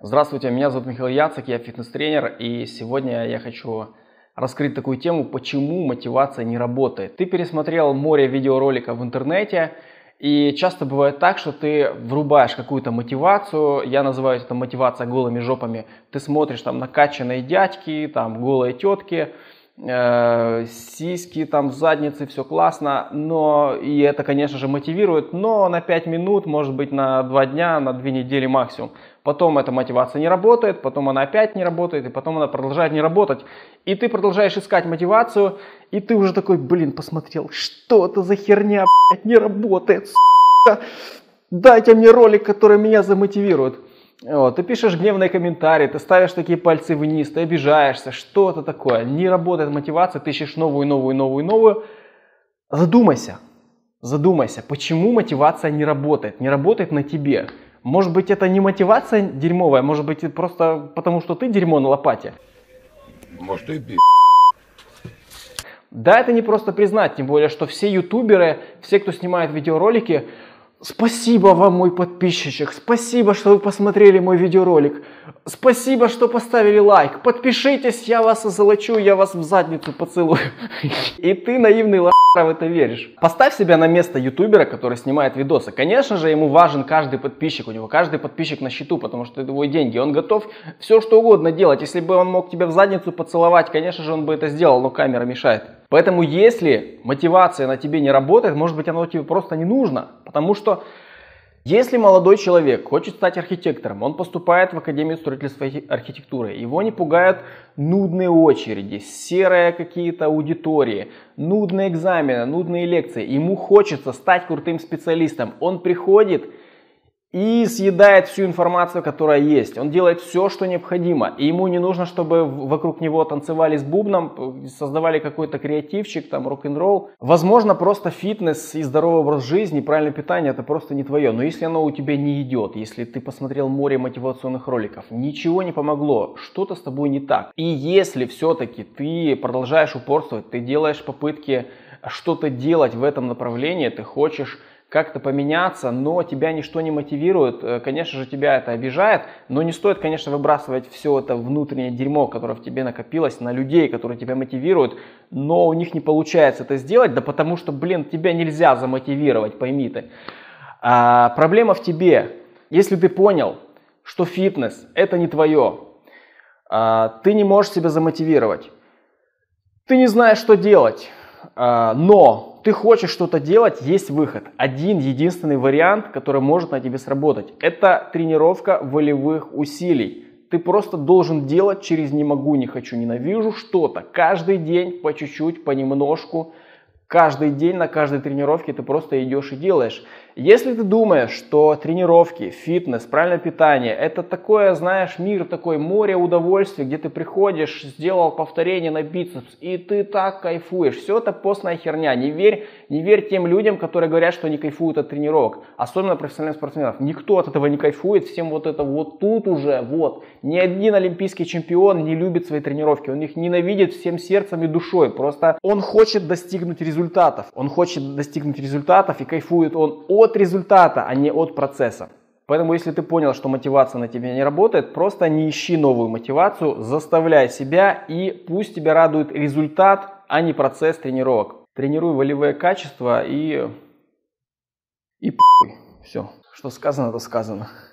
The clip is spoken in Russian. Здравствуйте, меня зовут Михаил Яцык, я фитнес-тренер, и сегодня я хочу раскрыть такую тему, почему мотивация не работает. Ты пересмотрел море видеороликов в интернете, и часто бывает так, что ты врубаешь какую-то мотивацию, я называю это мотивация голыми жопами, ты смотришь там накачанные дядьки, там голые тетки, сиськи, там задницы, все классно, но и это, конечно же, мотивирует, но на 5 минут, может быть, на 2 дня, на 2 недели максимум. Потом эта мотивация не работает, потом она опять не работает, и потом она продолжает не работать. И ты продолжаешь искать мотивацию, и ты уже такой, блин, посмотрел, что это за херня, блядь, не работает, сука. Дайте мне ролик, который меня замотивирует. Вот, ты пишешь гневные комментарии, ты ставишь такие пальцы вниз, ты обижаешься, что-то такое. Не работает мотивация, ты ищешь новую. Задумайся, почему мотивация не работает на тебе. Может быть, это не мотивация дерьмовая, может быть, просто потому, что ты дерьмо на лопате. Может, ты пи***. Да, это не просто признать, тем более, что все ютуберы, все, кто снимает видеоролики, спасибо вам, мой подписчик, спасибо, что вы посмотрели мой видеоролик, спасибо, что поставили лайк, подпишитесь, я вас озолочу, я вас в задницу поцелую. И ты, наивный лохара, в это веришь. Поставь себя на место ютубера, который снимает видосы. Конечно же, ему важен каждый подписчик, у него каждый подписчик на счету, потому что это его деньги. Он готов все, что угодно делать. Если бы он мог тебя в задницу поцеловать, конечно же, он бы это сделал, но камера мешает. Поэтому, если мотивация на тебе не работает, может быть, она тебе просто не нужна. Потому что, если молодой человек хочет стать архитектором, он поступает в Академию строительства и архитектуры. Его не пугают нудные очереди, серые какие-то аудитории, нудные экзамены, нудные лекции. Ему хочется стать крутым специалистом. Он приходит и съедает всю информацию, которая есть. Он делает все, что необходимо. И ему не нужно, чтобы вокруг него танцевали с бубном, создавали какой-то креативчик, там, рок-н-ролл. Возможно, просто фитнес и здоровый образ жизни, правильное питание – это просто не твое. Но если оно у тебя не идет, если ты посмотрел море мотивационных роликов, ничего не помогло, что-то с тобой не так. И если все-таки ты продолжаешь упорствовать, ты делаешь попытки что-то делать в этом направлении, ты хочешь как-то поменяться, но тебя ничто не мотивирует, конечно же, тебя это обижает, но не стоит, конечно, выбрасывать все это внутреннее дерьмо, которое в тебе накопилось, на людей, которые тебя мотивируют, но у них не получается это сделать, да потому что, блин, тебя нельзя замотивировать, пойми ты. Проблема в тебе. Если ты понял, что фитнес – это не твое, ты не можешь себя замотивировать, ты не знаешь, что делать, но ты хочешь что-то делать, есть выход. Один единственный вариант, который может на тебе сработать. Это тренировка волевых усилий. Ты просто должен делать через «не могу», «не хочу», «ненавижу» что-то. Каждый день по чуть-чуть, понемножку. Каждый день на каждой тренировке ты просто идешь и делаешь. Если ты думаешь, что тренировки, фитнес, правильное питание – это такое, знаешь, мир, такое море удовольствия, где ты приходишь, сделал повторение на бицепс, и ты так кайфуешь. Все это постная херня. Не верь тем людям, которые говорят, что они кайфуют от тренировок. Особенно профессиональных спортсменов. Никто от этого не кайфует. Всем вот это вот тут уже, вот. Ни один олимпийский чемпион не любит свои тренировки. Он их ненавидит всем сердцем и душой. Просто он хочет достигнуть результата. Он хочет достигнуть результатов, и кайфует он от результата, а не от процесса. Поэтому, если ты понял, что мотивация на тебя не работает, просто не ищи новую мотивацию, заставляй себя, и пусть тебя радует результат, а не процесс тренировок. Тренируй волевые качества и похуй. Все, что сказано, то сказано.